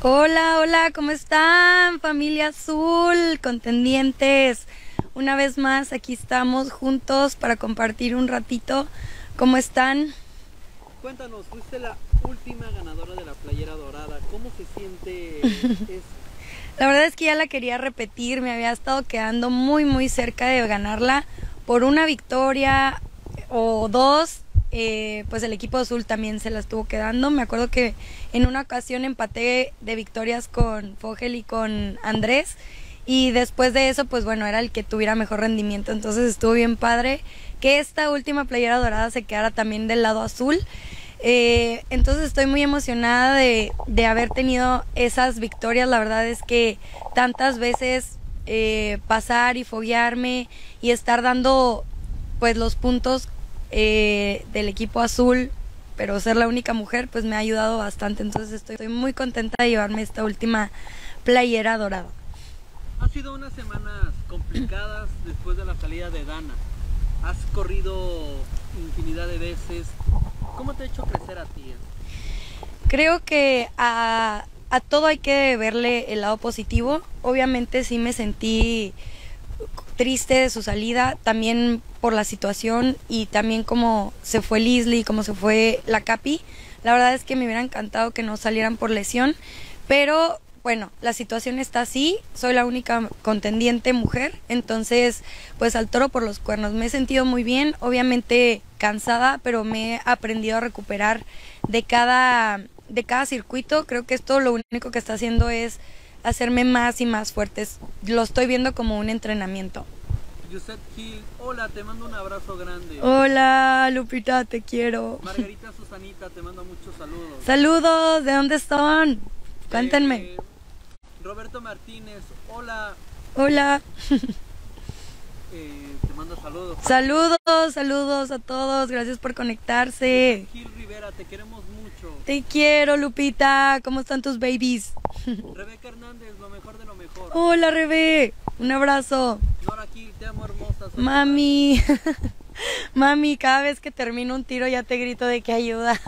Hola, hola, ¿cómo están? Familia Azul, contendientes. Una vez más, aquí estamos juntos para compartir un ratito. ¿Cómo están? Cuéntanos, fuiste la última ganadora de la playera dorada. ¿Cómo se siente eso? La verdad es que ya la quería repetir. Me había estado quedando muy cerca de ganarla por una victoria o dos. Pues el equipo azul también se la estuvo quedando. Me acuerdo que en una ocasión empaté de victorias con Fogel y con Andrés, y después de eso, pues bueno, era el que tuviera mejor rendimiento. Entonces estuvo bien padre que esta última playera dorada se quedara también del lado azul. Entonces estoy muy emocionada de haber tenido esas victorias. La verdad es que tantas veces pasar y foguearme y estar dando pues los puntos del equipo azul, pero ser la única mujer, pues me ha ayudado bastante. Entonces estoy muy contenta de llevarme esta última playera dorada. Ha sido unas semanas complicadas después de la salida de Dana. Has corrido infinidad de veces. ¿Cómo te ha hecho crecer a ti? Creo que a todo hay que verle el lado positivo. Obviamente sí me sentí triste de su salida, también por la situación y también como se fue Lisly, como se fue la Capi. La verdad es que me hubiera encantado que no salieran por lesión, pero bueno, la situación está así. Soy la única contendiente mujer, entonces pues al toro por los cuernos. Me he sentido muy bien, obviamente cansada, pero me he aprendido a recuperar de cada circuito. Creo que esto lo único que está haciendo es hacerme más y más fuertes. Lo estoy viendo como un entrenamiento. Hola, te mando un abrazo grande. Hola, Lupita, te quiero. Margarita, Susanita, te mando muchos saludos. Saludos, ¿de dónde son? Cuéntenme. Roberto Martínez, hola. Hola. Te mando saludos. Saludos, saludos a todos, gracias por conectarse. Gil Rivera, te queremos mucho. Te quiero, Lupita, ¿cómo están tus babies? Rebeca Hernández, lo mejor de lo mejor. Hola, Rebe, un abrazo. Nora Gil, te amo, hermosa. Mami, mami, cada vez que termino un tiro ya te grito de que ayuda.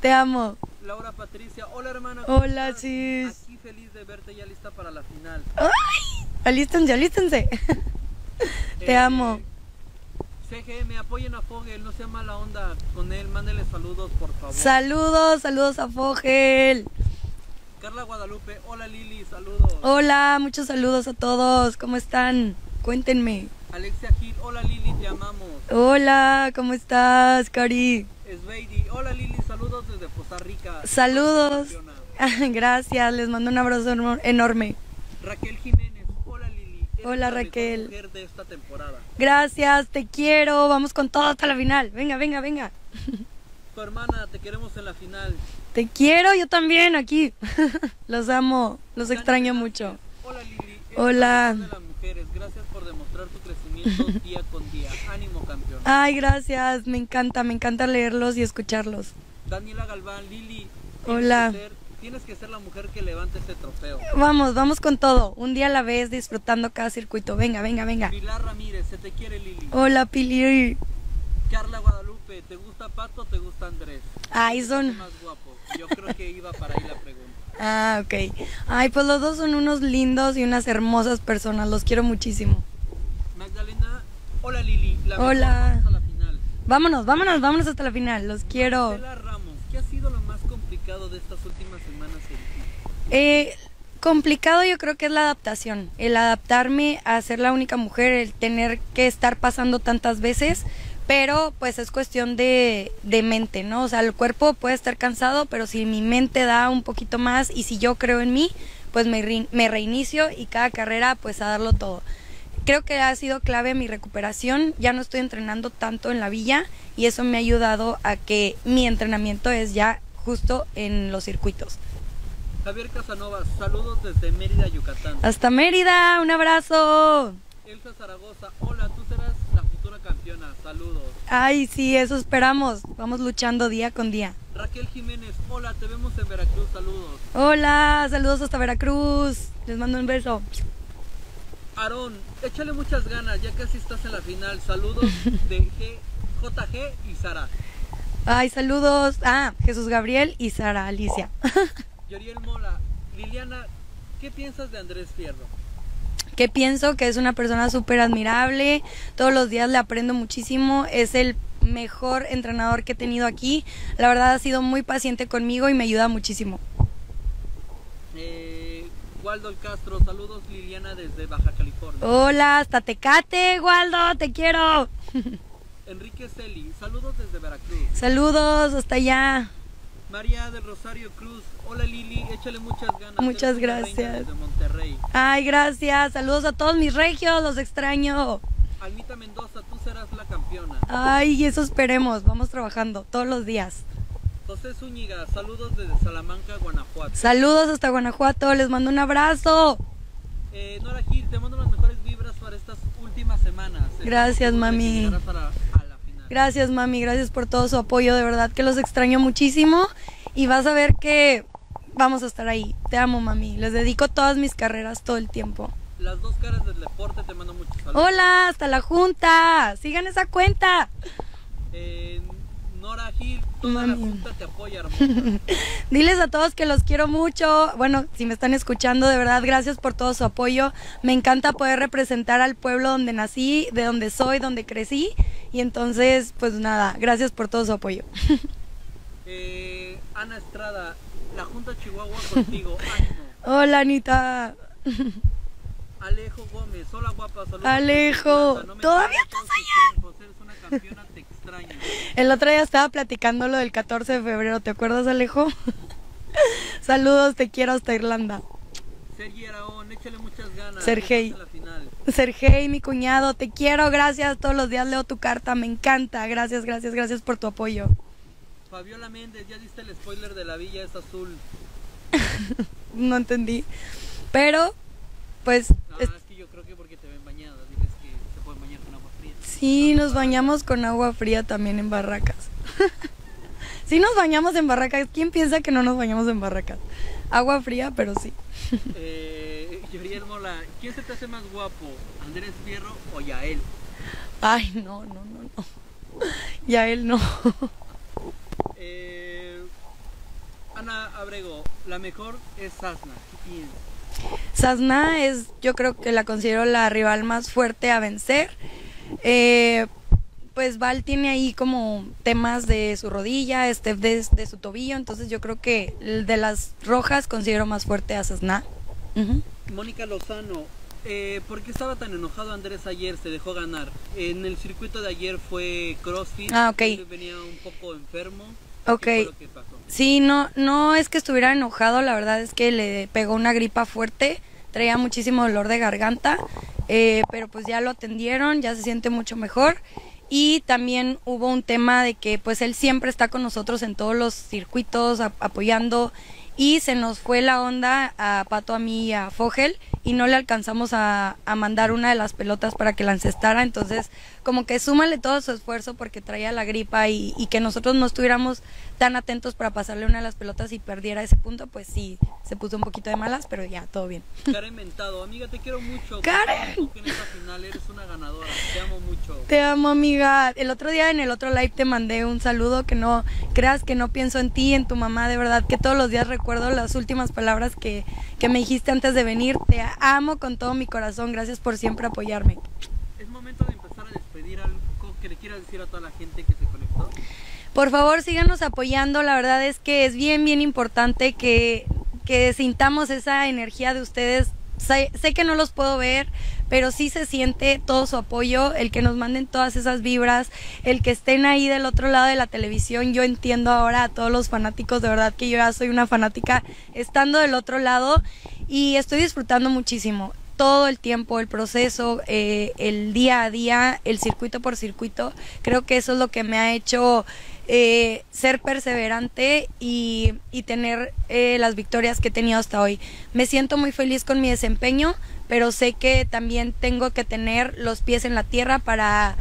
Te amo. Laura Patricia, hola hermana. Hola, sis. Aquí feliz de verte, ya lista para la final. ¡Ay! Alístense, alístense. Te amo. CGM, apoyen a Fogel, no sea mala onda con él, mándele saludos, por favor. Saludos, saludos a Fogel. Carla Guadalupe, hola Lili, saludos. Hola, muchos saludos a todos, ¿cómo están? Cuéntenme. Alexia Gil, hola Lili, te amamos. Hola, ¿cómo estás, Cari? Sveidi, hola Lili, saludos desde Costa Rica. Saludos. Gracias, les mando un abrazo enorme. Raquel Jiménez, hola Lili. Hola Raquel. Mujer de esta temporada. Gracias, te quiero, vamos con todo hasta la final. Venga, venga, venga. Tu hermana, te queremos en la final. Te quiero, yo también aquí. Los amo, los Dani extraño mucho. Hola Lili. Hola. De las mujeres, gracias por demostrar tu crecimiento día con día. Ánimo, campeón. Ay, gracias, me encanta leerlos y escucharlos. Daniela Galván, Lili. Hola. Tienes que ser la mujer que levante ese trofeo. Vamos, vamos con todo, un día a la vez, disfrutando cada circuito. Venga, venga, venga. Pilar Ramírez, se te quiere, Lili. Hola, Pili. Carla Guadalupe, ¿te gusta Pato o te gusta Andrés? Ay, son más guapo. Yo creo que iba para ahí la pregunta. Ah, ok. Ay, pues los dos son unos lindos y unas hermosas personas. Los quiero muchísimo. Magdalena, hola Lili. Hola. Hasta la final. Vámonos, vámonos, vámonos hasta la final. Los quiero. Marcela Ramos, ¿qué ha sido lo más complicado de estas últimas semanas en ti? Complicado yo creo que es la adaptación. El adaptarme a ser la única mujer, el tener que estar pasando tantas veces. Pero pues es cuestión de mente, ¿no? O sea, el cuerpo puede estar cansado, pero si mi mente da un poquito más y si yo creo en mí, pues me reinicio y cada carrera pues a darlo todo. Creo que ha sido clave mi recuperación, ya no estoy entrenando tanto en la villa y eso me ha ayudado a que mi entrenamiento es ya justo en los circuitos. Javier Casanova, saludos desde Mérida, Yucatán. Hasta Mérida, un abrazo. Elsa Zaragoza, hola, tú serás la futura campeona, saludos. Ay, sí, eso esperamos, vamos luchando día con día. Raquel Jiménez, hola, te vemos en Veracruz, saludos. Hola, saludos hasta Veracruz, les mando un beso. Aarón, échale muchas ganas, ya casi estás en la final, saludos de JG y Sara. Ay, saludos, Jesús Gabriel y Sara Alicia. Yoriel Mola, Liliana, ¿qué piensas de Andrés Fierro? Que pienso que es una persona súper admirable, todos los días le aprendo muchísimo, es el mejor entrenador que he tenido aquí, la verdad ha sido muy paciente conmigo y me ayuda muchísimo. Waldo Castro, saludos Liliana desde Baja California. Hola, hasta Tecate, Waldo, te quiero. Enrique Celi, saludos desde Veracruz. Saludos, hasta allá. María del Rosario Cruz, hola Lili, échale muchas ganas. Muchas gracias. Desde Monterrey. Ay, gracias, saludos a todos mis regios, los extraño. Almita Mendoza, tú serás la campeona. Ay, eso esperemos, vamos trabajando todos los días. José Zúñiga, saludos desde Salamanca, Guanajuato. Saludos hasta Guanajuato, les mando un abrazo. Nora Gil, te mando las mejores vibras para estas últimas semanas. Gracias, mami. Gracias, mami, gracias por todo su apoyo, de verdad que los extraño muchísimo y vas a ver que vamos a estar ahí. Te amo, mami, les dedico todas mis carreras todo el tiempo. Las dos caras del deporte, te mando muchos saludos. Hola, hasta la junta, sigan esa cuenta. Nora Gil, toda la junta te apoya, hermosa. Diles a todos que los quiero mucho. Bueno, si me están escuchando, de verdad, gracias por todo su apoyo. Me encanta poder representar al pueblo donde nací, de donde soy, donde crecí. Y entonces, pues nada, gracias por todo su apoyo. Ana Estrada, la Junta Chihuahua contigo. Ánimo. Hola, Anita. Alejo Gómez, hola guapa, saludos. Alejo, no todavía estás allá. José, eres una campeona, te extraño. El otro día estaba platicando lo del 14 de febrero, ¿te acuerdas, Alejo? Saludos, te quiero hasta Irlanda. Sergi Araón, échale muchas ganas. Sergey, mi cuñado, te quiero, gracias, todos los días leo tu carta, me encanta, gracias, gracias, gracias por tu apoyo. Fabiola Méndez, ya diste el spoiler de la villa, es azul. No entendí, pero... Pues, no, es que yo creo que porque te ven bañada, dices que se pueden bañar con agua fría. Sí, nos bañamos con agua fría también en barracas. Sí nos bañamos en barracas, ¿quién piensa que no nos bañamos en barracas? Agua fría, pero sí. Yoriel Mola, ¿quién se te hace más guapo? ¿Andrés Fierro o Yael? Ay, no. Yael no. Ana Abrego, la mejor es Sazna, ¿qué piensas? Sazna es, yo creo que la considero la rival más fuerte a vencer. Pues Val tiene ahí como temas de su rodilla, Steph de su tobillo, entonces yo creo que de las rojas considero más fuerte a Sazna. Mónica Lozano, ¿por qué estaba tan enojado Andrés ayer? Se dejó ganar. En el circuito de ayer fue CrossFit, venía un poco enfermo. Ok, sí, no es que estuviera enojado, la verdad es que le pegó una gripa fuerte, traía muchísimo dolor de garganta, pero pues ya lo atendieron, ya se siente mucho mejor y también hubo un tema de que pues él siempre está con nosotros en todos los circuitos apoyando y se nos fue la onda a Pato, a mí y a Fogel y no le alcanzamos a mandar una de las pelotas para que la encestara, entonces como que súmale todo su esfuerzo porque traía la gripa y que nosotros no estuviéramos tan atentos para pasarle una de las pelotas y perdiera ese punto, pues sí, se puso un poquito de malas, pero ya, todo bien. Karen Mentado, amiga, te quiero mucho. Karen, tú en esta final eres una ganadora, te amo mucho. Te amo, amiga. El otro día en el otro live te mandé un saludo, que no creas que no pienso en ti, en tu mamá, de verdad que todos los días recuerdo las últimas palabras que me dijiste antes de venir, te amo con todo mi corazón, gracias por siempre apoyarme. Es momento de empezar a despedir, algo que le quieras decir a toda la gente que se conectó. Por favor, síganos apoyando, la verdad es que es bien importante que sintamos esa energía de ustedes. Sé que no los puedo ver, pero sí se siente todo su apoyo, el que nos manden todas esas vibras, el que estén ahí del otro lado de la televisión. Yo entiendo ahora a todos los fanáticos, de verdad que yo ya soy una fanática estando del otro lado y estoy disfrutando muchísimo todo el tiempo, el proceso, el día a día, el circuito por circuito. Creo que eso es lo que me ha hecho ser perseverante y tener las victorias que he tenido hasta hoy. Me siento muy feliz con mi desempeño, pero sé que también tengo que tener los pies en la tierra para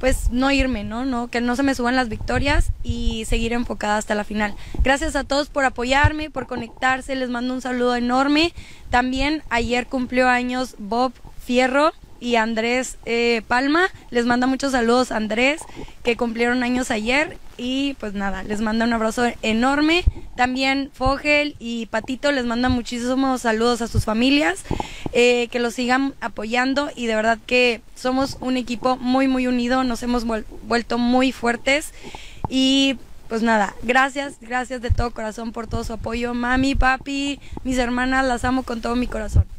pues no irme, ¿no? Que no se me suban las victorias y seguir enfocada hasta la final. Gracias a todos por apoyarme, por conectarse, les mando un saludo enorme. También ayer cumplió años Bob Fierro y Andrés Palma, les manda muchos saludos a Andrés, que cumplieron años ayer. Y pues nada, les manda un abrazo enorme. También Fogel y Patito les manda muchísimos saludos a sus familias, que los sigan apoyando. Y de verdad que somos un equipo muy muy unido, nos hemos vuelto muy fuertes. Y pues nada, gracias, gracias de todo corazón por todo su apoyo. Mami, papi, mis hermanas, las amo con todo mi corazón.